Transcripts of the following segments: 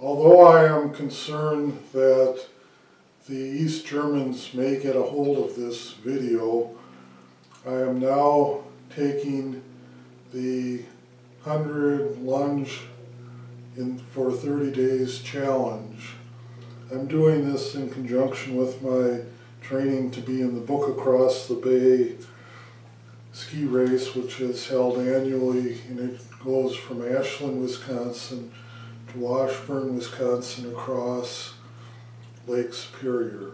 Although I am concerned that the East Germans may get a hold of this video, I am now taking the 100 lunge for 30 days challenge. I'm doing this in conjunction with my training to be in the Book Across the Bay ski race, which is held annually, and it goes from Ashland, Wisconsin to Washburn, Wisconsin, across Lake Superior.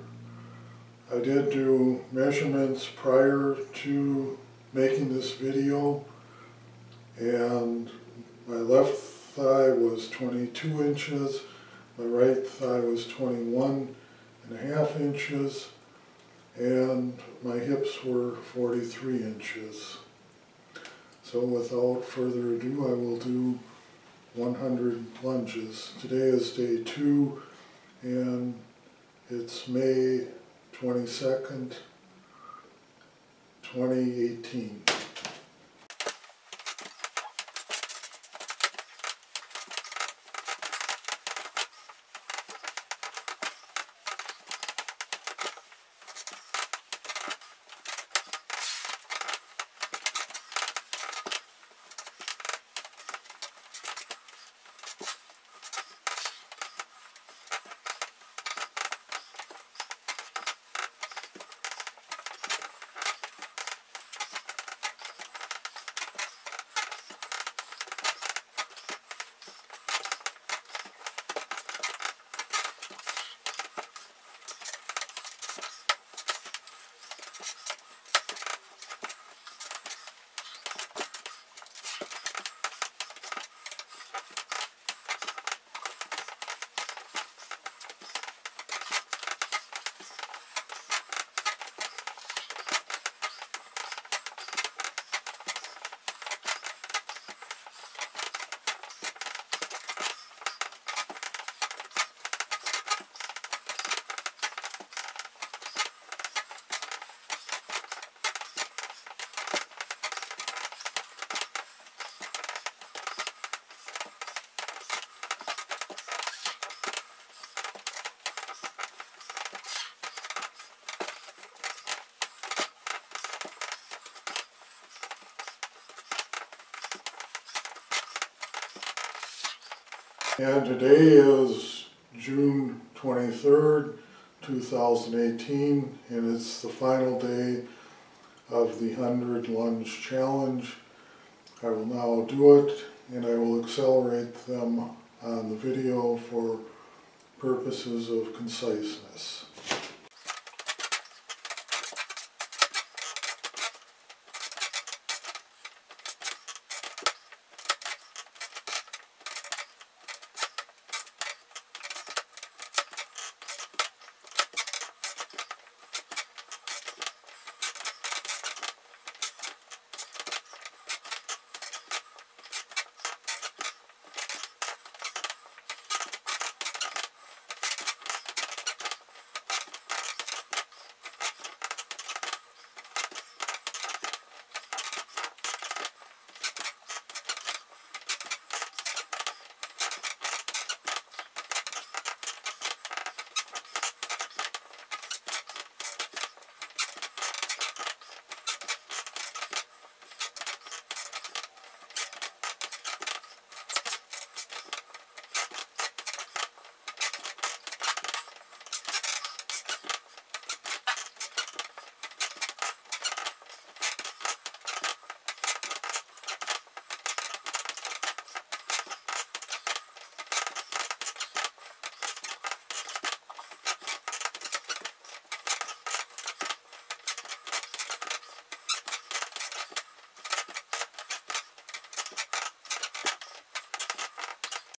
I did do measurements prior to making this video, and my left thigh was 22 inches, my right thigh was 21.5 inches, and my hips were 43 inches. So without further ado, I will do 100 lunges. Today is day 2, and it's May 22nd, 2018. And today is June 23rd, 2018, and it's the final day of the 100 lunge challenge. I will now do it, and I will accelerate them on the video for purposes of conciseness.